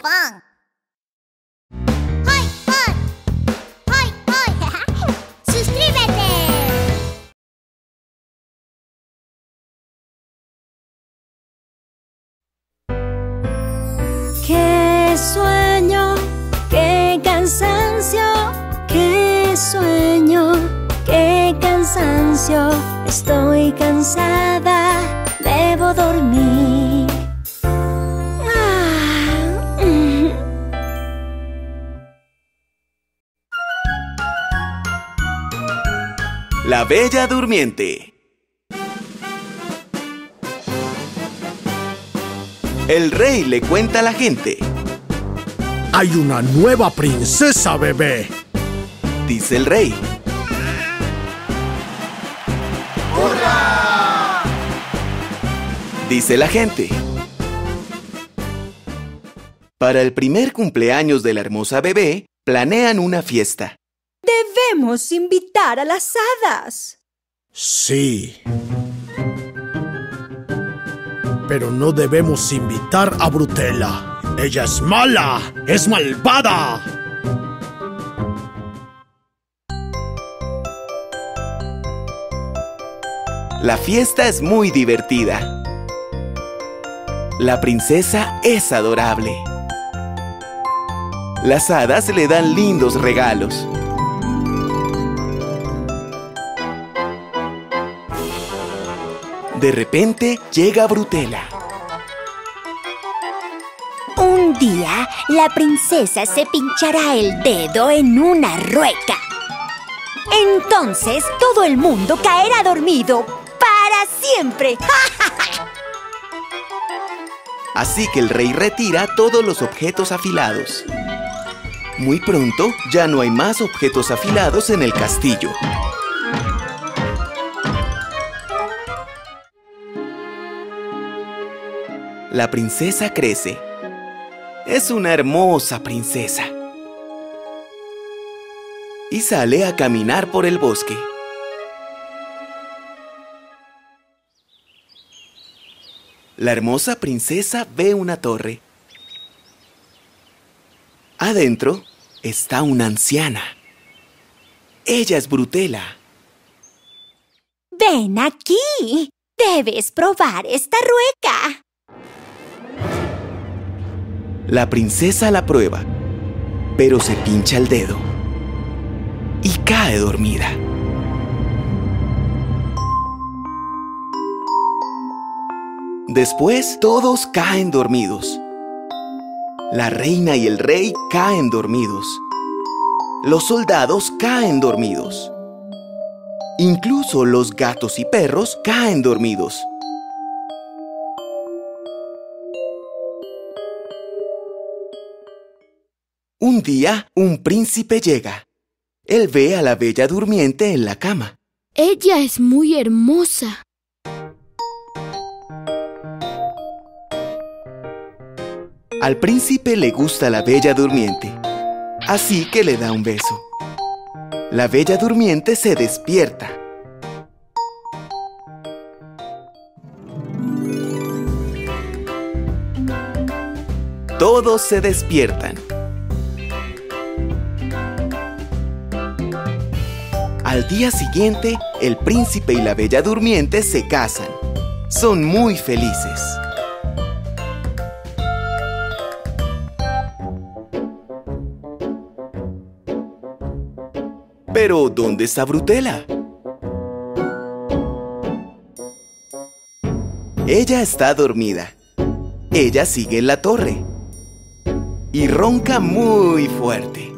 pan. ¡Hoy, hoy! ¡Hoy, hoy! ¡Suscríbete! ¡Qué sueño! ¡Qué cansancio! ¡Qué sueño! ¡Qué cansancio! Estoy cansada, debo dormir. La Bella Durmiente. El rey le cuenta a la gente. ¡Hay una nueva princesa, bebé! Dice el rey. ¡Hurra! Dice la gente. Para el primer cumpleaños de la hermosa bebé, planean una fiesta. ¡Debemos invitar a las hadas! Sí. Pero no debemos invitar a Brutela. ¡Ella es mala! ¡Es malvada! La fiesta es muy divertida. La princesa es adorable. Las hadas le dan lindos regalos. De repente, llega Brutela. Un día, la princesa se pinchará el dedo en una rueca. Entonces, todo el mundo caerá dormido para siempre. Así que el rey retira todos los objetos afilados. Muy pronto, ya no hay más objetos afilados en el castillo. La princesa crece. Es una hermosa princesa. Y sale a caminar por el bosque. La hermosa princesa ve una torre. Adentro está una anciana. Ella es Brutela. ¡Ven aquí! ¡Debes probar esta rueca! La princesa la prueba, pero se pincha el dedo y cae dormida. Después, todos caen dormidos. La reina y el rey caen dormidos. Los soldados caen dormidos. Incluso los gatos y perros caen dormidos. Un día, un príncipe llega. Él ve a la Bella Durmiente en la cama. Ella es muy hermosa. Al príncipe le gusta la Bella Durmiente, así que le da un beso. La Bella Durmiente se despierta. Todos se despiertan. Al día siguiente, el príncipe y la Bella Durmiente se casan. Son muy felices. Pero, ¿dónde está Brutela? Ella está dormida. Ella sigue en la torre. Y ronca muy fuerte.